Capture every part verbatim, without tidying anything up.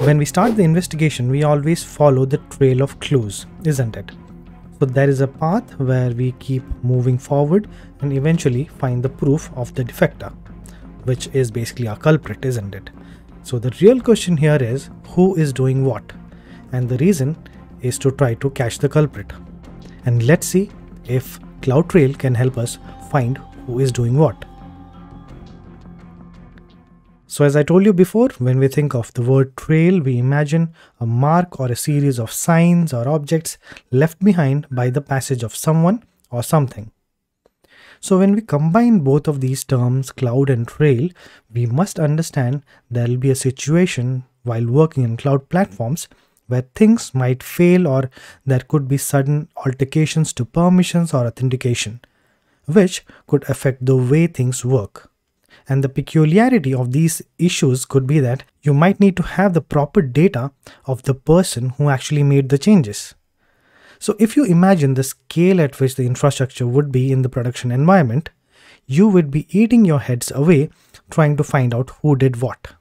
When we start the investigation, we always follow the trail of clues, isn't it? So there is a path where we keep moving forward and eventually find the proof of the defector, which is basically our culprit, isn't it? So the real question here is who is doing what, and the reason is to try to catch the culprit. And let's see if CloudTrail can help us find who is doing what. So as I told you before, when we think of the word trail, we imagine a mark or a series of signs or objects left behind by the passage of someone or something. So when we combine both of these terms, cloud and trail, we must understand there will be a situation while working in cloud platforms where things might fail or there could be sudden alterations to permissions or authentication, which could affect the way things work. And the peculiarity of these issues could be that you might need to have the proper data of the person who actually made the changes. So if you imagine the scale at which the infrastructure would be in the production environment, you would be eating your heads away trying to find out who did what.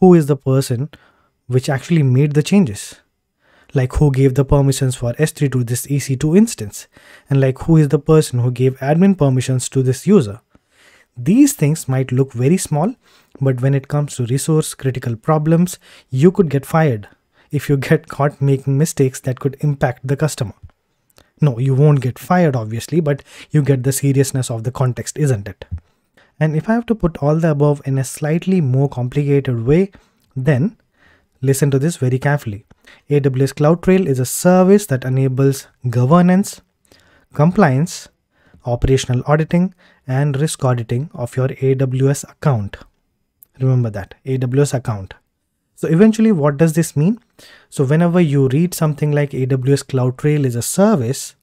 Who is the person which actually made the changes? Like, who gave the permissions for S three to this E C two instance? And like, who is the person who gave admin permissions to this user? These things might look very small, but when it comes to resource critical problems, you could get fired if you get caught making mistakes that could impact the customer. No, you won't get fired obviously, but you get the seriousness of the context, isn't it? And if I have to put all the above in a slightly more complicated way, then listen to this very carefully. A W S CloudTrail is a service that enables governance, compliance, operational auditing, and risk auditing of your A W S account. Remember that, A W S account. So eventually, what does this mean? So whenever you read something like A W S CloudTrail is a service,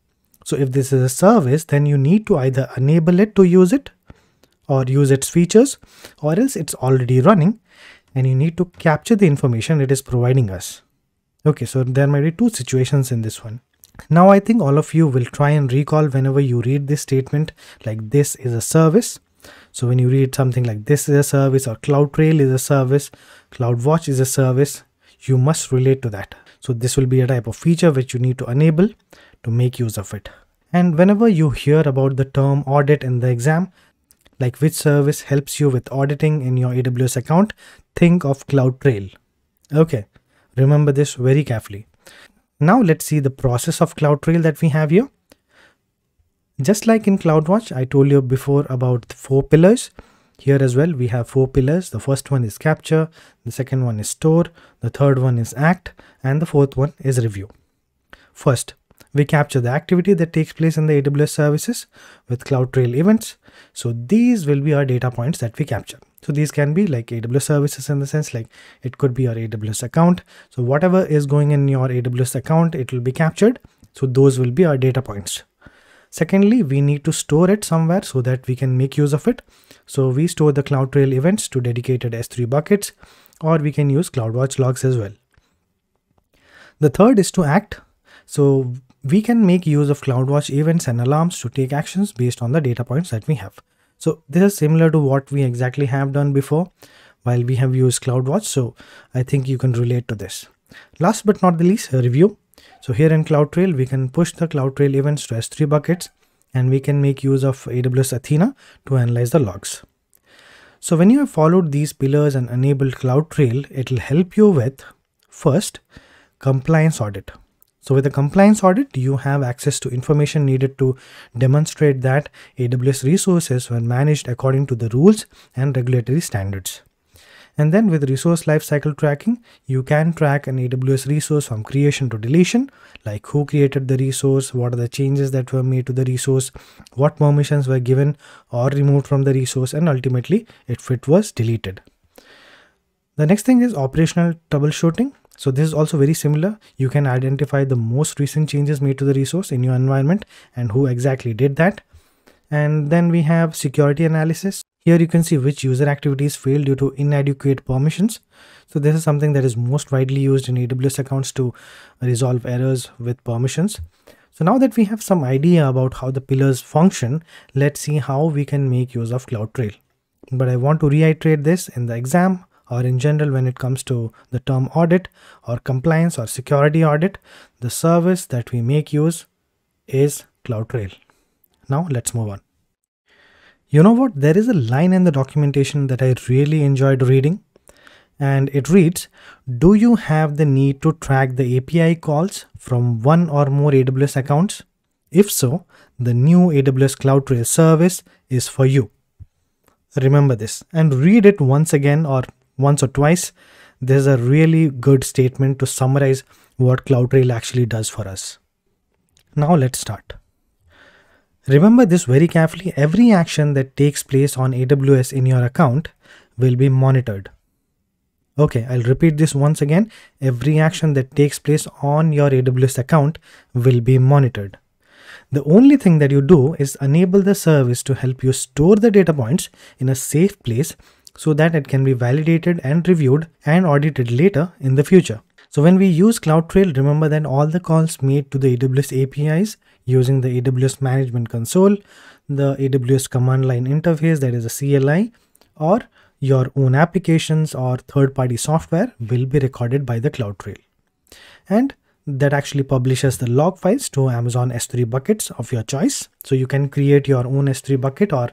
so if this is a service, then you need to either enable it to use it or use its features, or else it's already running and you need to capture the information it is providing us. Okay, so there might be two situations in this one. Now I think all of you will try and recall whenever you read this statement like this is a service. So when you read something like this is a service or CloudTrail is a service, CloudWatch is a service, you must relate to that. So this will be a type of feature which you need to enable to make use of it. And whenever you hear about the term audit in the exam, like which service helps you with auditing in your A W S account, think of CloudTrail. Okay, remember this very carefully. Now let's see the process of CloudTrail that we have here. Just like in CloudWatch, I told you before about the four pillars. Here as well, we have four pillars. The first one is capture, the second one is store, the third one is act, and the fourth one is review. First, we capture the activity that takes place in the A W S services with CloudTrail events. So these will be our data points that we capture. So these can be like A W S services in the sense like it could be your A W S account. So whatever is going in your A W S account, it will be captured. So those will be our data points. Secondly, we need to store it somewhere so that we can make use of it. So we store the CloudTrail events to dedicated S three buckets, or we can use CloudWatch logs as well. The third is to act. So we can make use of CloudWatch events and alarms to take actions based on the data points that we have. So this is similar to what we exactly have done before while we have used CloudWatch. So I think you can relate to this. Last but not the least, a review. So here in CloudTrail, we can push the CloudTrail events to S three buckets, and we can make use of A W S Athena to analyze the logs. So when you have followed these pillars and enabled CloudTrail, it will help you with first compliance audit. So with a compliance audit, you have access to information needed to demonstrate that A W S resources were managed according to the rules and regulatory standards. And then with resource lifecycle tracking, you can track an A W S resource from creation to deletion, like who created the resource, what are the changes that were made to the resource, what permissions were given or removed from the resource, and ultimately if it was deleted. The next thing is operational troubleshooting. So this is also very similar. You can identify the most recent changes made to the resource in your environment and who exactly did that. And then we have security analysis. Here you can see which user activities failed due to inadequate permissions. So this is something that is most widely used in A W S accounts to resolve errors with permissions. So now that we have some idea about how the pillars function, let's see how we can make use of CloudTrail. But I want to reiterate this in the exam. or in general when it comes to the term audit or compliance or security audit, the service that we make use is CloudTrail. Now let's move on. You know what? There is a line in the documentation that I really enjoyed reading, and it reads, do you have the need to track the A P I calls from one or more A W S accounts? If so, the new A W S CloudTrail service is for you. Remember this and read it once again or once or twice. There's a really good statement to summarize what CloudTrail actually does for us. Now let's start. Remember this very carefully. Every action that takes place on A W S in your account will be monitored. Okay, I'll repeat this once again. Every action that takes place on your A W S account will be monitored. The only thing that you do is enable the service to help you store the data points in a safe place so that it can be validated and reviewed and audited later in the future. So when we use CloudTrail, remember that all the calls made to the A W S A P Is using the A W S Management Console, the A W S Command Line Interface, that is a C L I, or your own applications or third-party software will be recorded by the CloudTrail. And that actually publishes the log files to Amazon S three buckets of your choice. So you can create your own S three bucket, or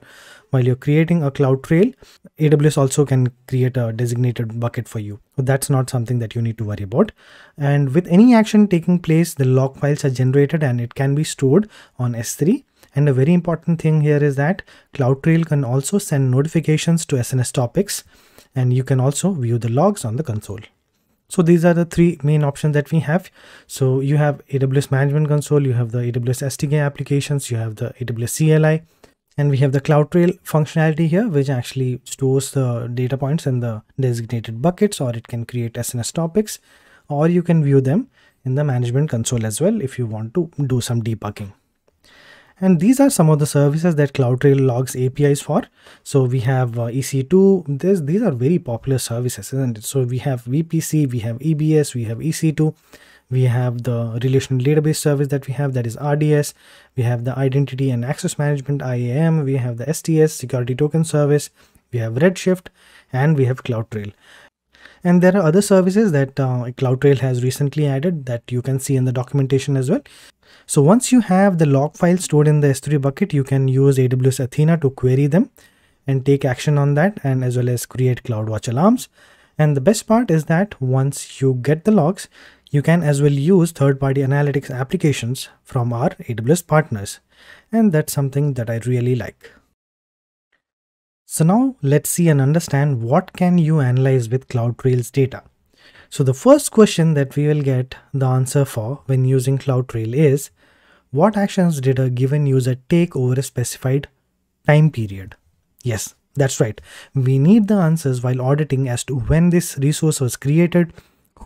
while you're creating a CloudTrail, A W S also can create a designated bucket for you. So that's not something that you need to worry about. And with any action taking place, the log files are generated and it can be stored on S three. And a very important thing here is that CloudTrail can also send notifications to S N S topics, and you can also view the logs on the console. So these are the three main options that we have. So you have A W S Management Console, you have the A W S S D K applications, you have the A W S C L I, and we have the CloudTrail functionality here, which actually stores the data points in the designated buckets, or it can create S N S topics, or you can view them in the Management Console as well if you want to do some debugging. And these are some of the services that CloudTrail logs A P Is for. So we have uh, E C two. This, these are very popular services, isn't it? So we have V P C, we have E B S, we have E C two, we have the relational database service that we have, that is R D S, we have the identity and access management, I A M, we have the S T S, security token service, we have Redshift, and we have CloudTrail. And there are other services that uh, CloudTrail has recently added that you can see in the documentation as well. So once you have the log files stored in the S three bucket, you can use A W S Athena to query them and take action on that, and as well as create CloudWatch alarms. And the best part is that once you get the logs, you can as well use third-party analytics applications from our A W S partners. And that's something that I really like. So now let's see and understand what can you analyze with CloudTrail's data. So the first question that we will get the answer for when using CloudTrail is, what actions did a given user take over a specified time period? Yes, that's right. We need the answers while auditing as to when this resource was created,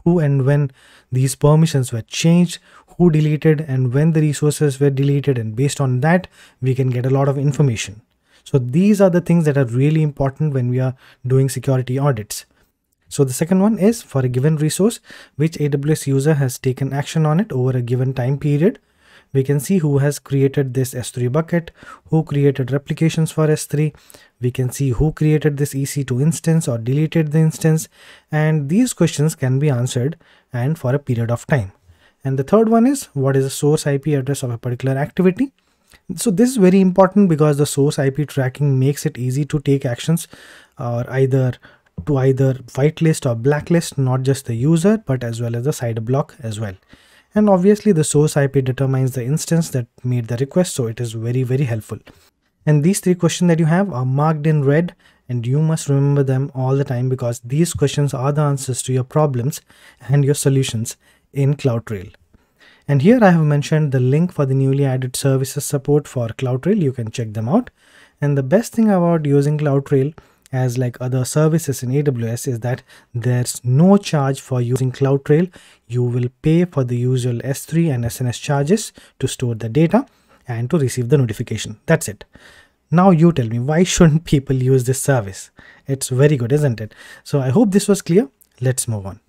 who and when these permissions were changed, who deleted and when the resources were deleted, and based on that, we can get a lot of information. So these are the things that are really important when we are doing security audits. So the second one is for a given resource, which A W S user has taken action on it over a given time period. We can see who has created this S three bucket, who created replications for S three. We can see who created this E C two instance or deleted the instance. And these questions can be answered and for a period of time. And the third one is, what is the source I P address of a particular activity? So this is very important because the source I P tracking makes it easy to take actions or either to either whitelist or blacklist not just the user but as well as the sideblock as well. And obviously the source I P determines the instance that made the request, so it is very very helpful. And these three questions that you have are marked in red, and you must remember them all the time because these questions are the answers to your problems and your solutions in CloudTrail. And here I have mentioned the link for the newly added services support for CloudTrail. You can check them out. And the best thing about using CloudTrail as like other services in A W S is that there's no charge for using CloudTrail. You will pay for the usual S three and S N S charges to store the data and to receive the notification. That's it. Now you tell me, why shouldn't people use this service? It's very good, isn't it? So I hope this was clear. Let's move on.